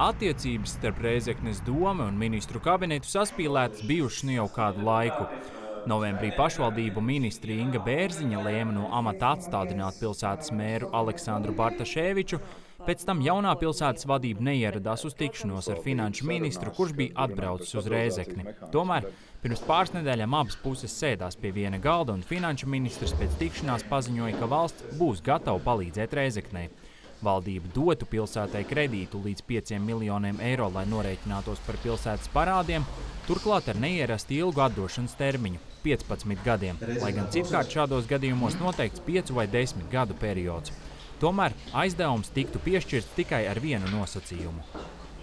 Attiecības starp Rēzeknes domu un ministru kabinetu saspīlētas bijušas nu jau kādu laiku. Novembrī pašvaldību ministri Inga Bērziņa lēma no amata atstādināt pilsētas mēru Aleksandru Bartašēviču, pēc tam jaunā pilsētas vadība neieradās uz tikšanos ar finanšu ministru, kurš bija atbraucis uz Rēzekni. Tomēr pirms pāris nedēļām abas puses sēdās pie viena galda un finanšu ministrs pēc tikšanās paziņoja, ka valsts būs gatava palīdzēt Rēzeknei. Valdība dotu pilsētai kredītu līdz 5 miljoniem eiro, lai norēķinātos par pilsētas parādiem, turklāt ar neierasti ilgu atdošanas termiņu – 15 gadiem, lai gan citkārt šādos gadījumos noteikts 5 vai 10 gadu periods. Tomēr aizdevums tiktu piešķirts tikai ar vienu nosacījumu.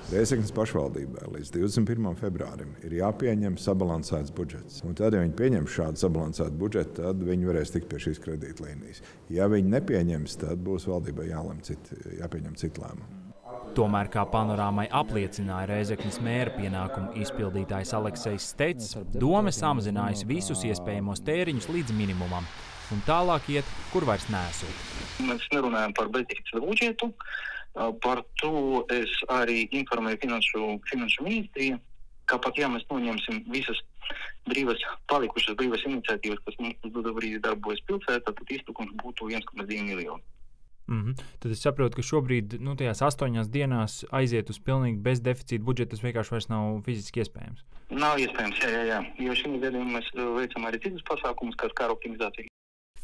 Rēzeknes pašvaldībai līdz 21. februārim ir jāpieņem sabalansēts budžets. Un tad, ja viņi pieņem šādu sabalansētu budžetu, tad viņi varēs tikt pie šīs kredītlīnijas. Ja viņi nepieņems, tad būs valdībai jāpieņem citu lēmumu. Tomēr, kā Panorāmai apliecināja Rēzeknes mēra pienākumu izpildītājs Aleksejs Stets, dome samazinājusi visus iespējamos tēriņus līdz minimumam un tālāk iet, kur vairs nesot. Mēs nerunājam par bezdeficīta budžetu, par to es arī informēju finanšu ministriju, ka pat ja mēs noņemsim visas palikušas brīvas iniciatīvas, kas mums brīdī darbojas pilsētā, tad iztukums būtu 1,2 miljonu. Tad es saprotu, ka šobrīd tajās 8 dienās aiziet uz pilnīgi bez deficīta budžeta, tas vienkārši vairs nav fiziski iespējams. Nav iespējams, jā. Jo šim gadījumam mēs veicam arī citus pasākumus, kā skāra optimizācija.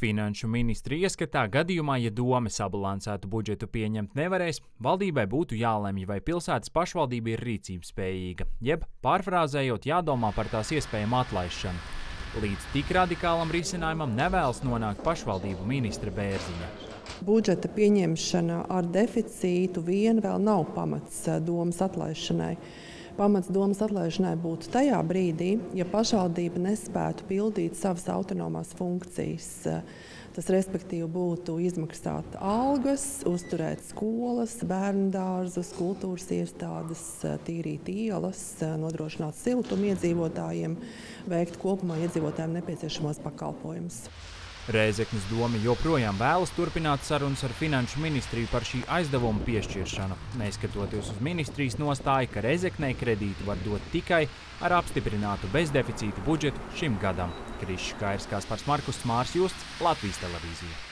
Finanšu ministri ieskatā gadījumā, ja dome sabalansētu budžetu pieņemt nevarēs, valdībai būtu jālemj, vai pilsētas pašvaldība ir rīcībspējīga, jeb pārfrāzējot jādomā par tās iespējamu atlaišanu. Līdz tik radikālam risinājumam nevēlas nonākt pašvaldību ministra Bērziņa. Budžeta pieņemšana ar deficītu vien vēl nav pamats domas atlaišanai. Pamats domas atlaišanai būtu tajā brīdī, ja pašvaldība nespētu pildīt savas autonomās funkcijas. Tas respektīvi būtu izmaksāt algas, uzturēt skolas, bērndārzus, kultūras iestādes, tīrīt ielas, nodrošināt siltumu iedzīvotājiem, veikt kopumā iedzīvotājiem nepieciešamos pakalpojumus. Rēzeknes doma joprojām vēlas turpināt sarunas ar finanšu ministriju par šī aizdevuma piešķiršanu, neskatoties uz ministrijas nostāju, ka Rēzeknei kredītu var dot tikai ar apstiprinātu bezdeficīta budžetu šim gadam. Kriš Škairsts, Marks Musts, Latvijas televīzija.